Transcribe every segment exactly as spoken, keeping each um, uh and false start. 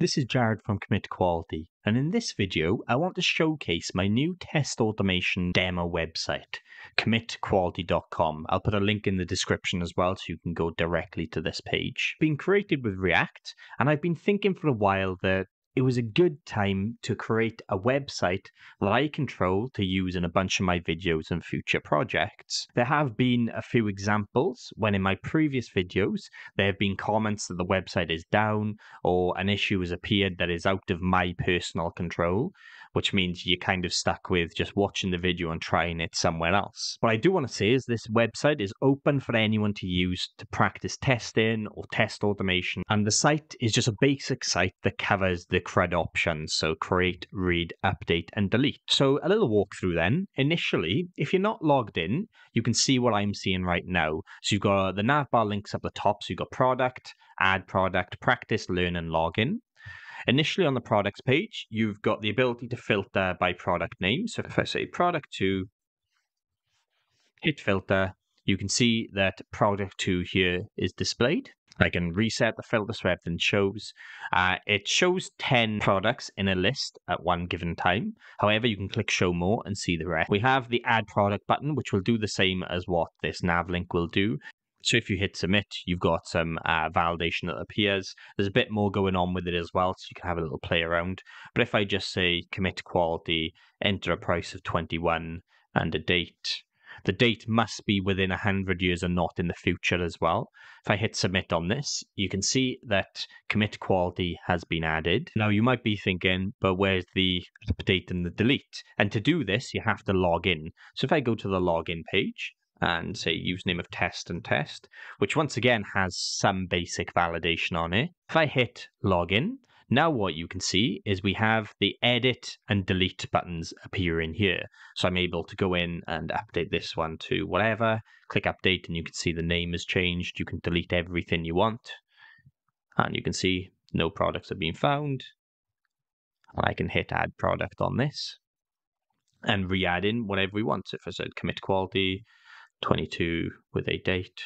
This is Jared from Commit Quality, and in this video, I want to showcase my new test automation demo website, commit quality dot com. I'll put a link in the description as well so you can go directly to this page. Been created with React, and I've been thinking for a while that it was a good time to create a website that I control to use in a bunch of my videos and future projects. There have been a few examples when in my previous videos, there have been comments that the website is down or an issue has appeared that is out of my personal control, which means you're kind of stuck with just watching the video and trying it somewhere else. What I do want to say is this website is open for anyone to use to practice testing or test automation. And the site is just a basic site that covers the C R U D options. So create, read, update, and delete. So a little walkthrough then. Initially, if you're not logged in, you can see what I'm seeing right now. So you've got the navbar links up the top. So you've got product, add product, practice, learn, and login. Initially on the products page, you've got the ability to filter by product name. So if I say product two, hit filter, you can see that product two here is displayed. I can reset the filter so everything shows. Uh, it shows ten products in a list at one given time. However, you can click show more and see the rest. We have the add product button, which will do the same as what this nav link will do. So if you hit submit, you've got some uh, validation that appears. There's a bit more going on with it as well, so you can have a little play around. But if I just say commit quality, enter a price of twenty-one and a date, the date must be within one hundred years and not in the future as well. If I hit submit on this, you can see that commit quality has been added. Now you might be thinking, but where's the update and the delete? And to do this, you have to log in. So if I go to the login page, and say username of test and test, which once again has some basic validation on it. If I hit login, now what you can see is we have the edit and delete buttons appear in here. So I'm able to go in and update this one to whatever, click update, and you can see the name has changed. You can delete everything you want. And you can see no products have been found. And I can hit add product on this and re-add in whatever we want. So if I said commit quality, twenty-two with a date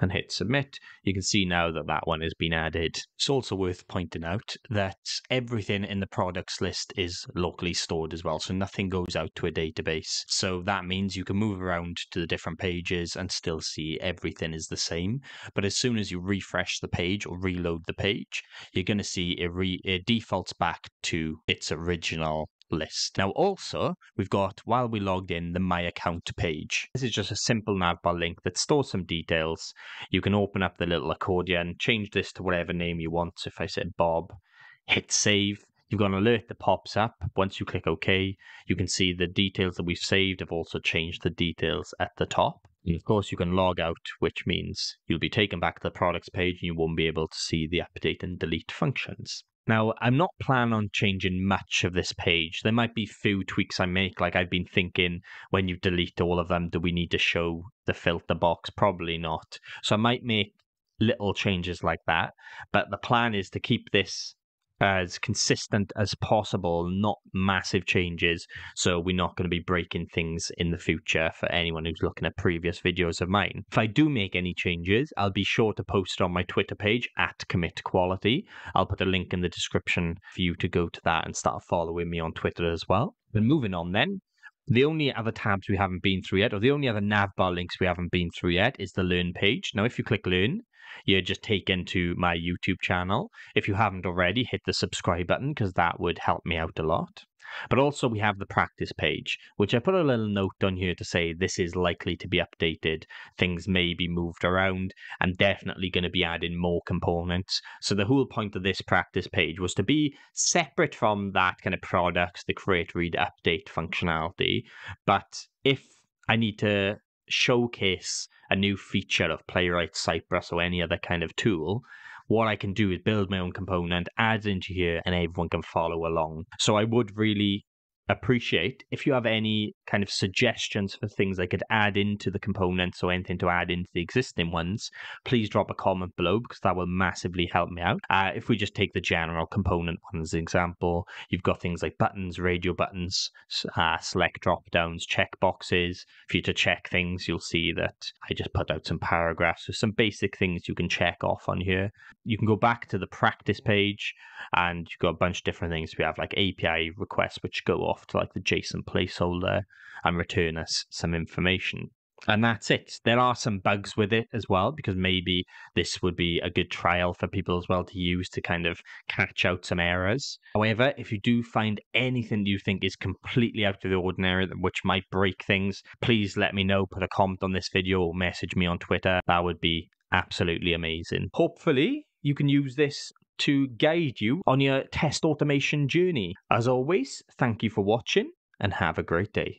and hit submit, you can see now that that one has been added. It's also worth pointing out that everything in the products list is locally stored as well, so nothing goes out to a database. So that means you can move around to the different pages and still see everything is the same. But as soon as you refresh the page or reload the page, you're going to see it, re it defaults back to its original list. Now also, we've got, while we logged in, the My Account page. This is just a simple navbar link that stores some details. You can open up the little accordion, change this to whatever name you want. So if I said Bob, hit save, you've got an alert that pops up. Once you click OK, you can see the details that we've saved have also changed the details at the top. And of course, you can log out, which means you'll be taken back to the products page and you won't be able to see the update and delete functions. Now, I'm not planning on changing much of this page. There might be few tweaks I make, like I've been thinking when you delete all of them, do we need to show the filter box? Probably not. So I might make little changes like that, but the plan is to keep this as consistent as possible, not massive changes. So we're not going to be breaking things in the future for anyone who's looking at previous videos of mine. If I do make any changes, I'll be sure to post it on my Twitter page at Commit Quality. I'll put a link in the description for you to go to that and start following me on Twitter as well. But moving on then, the only other tabs we haven't been through yet, or the only other navbar links we haven't been through yet, is the Learn page. Now, if you click Learn, you're just taken to my YouTube channel. If you haven't already, hit the subscribe button because that would help me out a lot. But also we have the practice page, which I put a little note on here to say this is likely to be updated. Things may be moved around. I'm definitely going to be adding more components. So the whole point of this practice page was to be separate from that kind of products, the create, read, update functionality. But if I need to showcase a new feature of Playwright, Cypress, or any other kind of tool, what I can do is build my own component, add into here, and everyone can follow along. So I would really appreciate. If you have any kind of suggestions for things I could add into the components or anything to add into the existing ones, please drop a comment below because that will massively help me out. Uh, if we just take the general component one as an example, you've got things like buttons, radio buttons, uh, select drop downs, check boxes. If you to check things, you'll see that I just put out some paragraphs with some basic things you can check off on here. You can go back to the practice page and you've got a bunch of different things. We have like A P I requests which go off to like the JSON placeholder and return us some information. And that's it. There are some bugs with it as well, because maybe this would be a good trial for people as well to use to kind of catch out some errors. However, if you do find anything you think is completely out of the ordinary, which might break things, please let me know, put a comment on this video or message me on Twitter. That would be absolutely amazing. Hopefully you can use this to guide you on your test automation journey. As always, thank you for watching and have a great day.